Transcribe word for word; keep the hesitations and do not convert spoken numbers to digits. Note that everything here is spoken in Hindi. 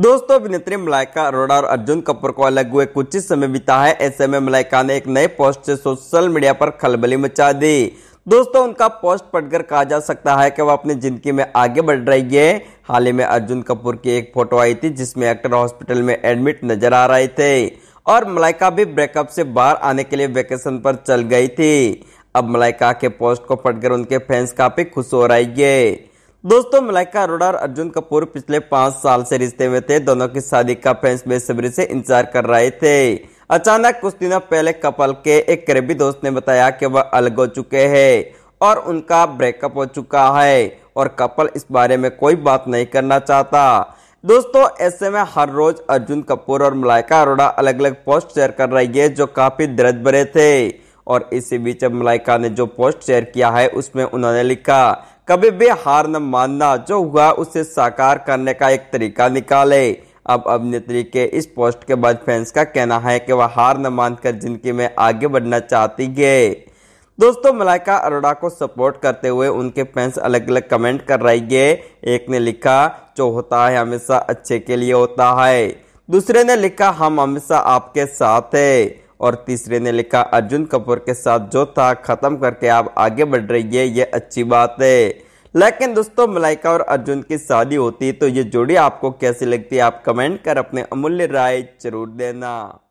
दोस्तों अभिनेत्री मलाइका अरोड़ा और अर्जुन कपूर को अलग हुए कुछ ही समय बीता है। ऐसे में मलाइका ने एक नए पोस्ट से सोशल मीडिया पर खलबली मचा दी। दोस्तों उनका पोस्ट पढ़कर कहा जा सकता है कि वह अपनी जिंदगी में आगे बढ़ रही है। हाल ही में अर्जुन कपूर की एक फोटो आई थी जिसमें एक्टर हॉस्पिटल में एडमिट नजर आ रहे थे और मलाइका भी ब्रेकअप से बाहर आने के लिए वेकेशन पर चल गई थी। अब मलाइका के पोस्ट को पढ़कर उनके फैंस काफी खुश हो रही है। दोस्तों मलाइका अरोड़ा और अर्जुन कपूर पिछले पाँच साल से रिश्ते में थे। दोनों की शादी का फैंस बेसब्री से इंतजार कर रहे थे। अचानक कुछ दिनों पहले कपल के एक करीबी दोस्त ने बताया कि वह अलग हो चुके हैं और उनका ब्रेकअप हो चुका है और कपल इस बारे में कोई बात नहीं करना चाहता। दोस्तों ऐसे में हर रोज अर्जुन कपूर और मलाइका अरोड़ा अलग अलग पोस्ट शेयर कर रही है जो काफी दर्द भरे थे। और इसी बीच अब मलाइका ने जो पोस्ट शेयर किया है उसमें उन्होंने लिखा, कभी भी हार न मानना, जो हुआ उसे साकार करने का एक तरीका निकाले। अब अभिनेत्री के इस पोस्ट के बाद फैंस का कहना है कि वह हार न मानकर जिंदगी में आगे बढ़ना चाहती है। दोस्तों मलाइका अरोड़ा को सपोर्ट करते हुए उनके फैंस अलग अलग कमेंट कर रही है। एक ने लिखा, जो होता है हमेशा अच्छे के लिए होता है। दूसरे ने लिखा, हम हमेशा आपके साथ है। और तीसरे ने लिखा, अर्जुन कपूर के साथ जो था खत्म करके आप आगे बढ़ रही है, ये अच्छी बात है। लेकिन दोस्तों मलाइका और अर्जुन की शादी होती तो ये जोड़ी आपको कैसी लगती है, आप कमेंट कर अपने अमूल्य राय जरूर देना।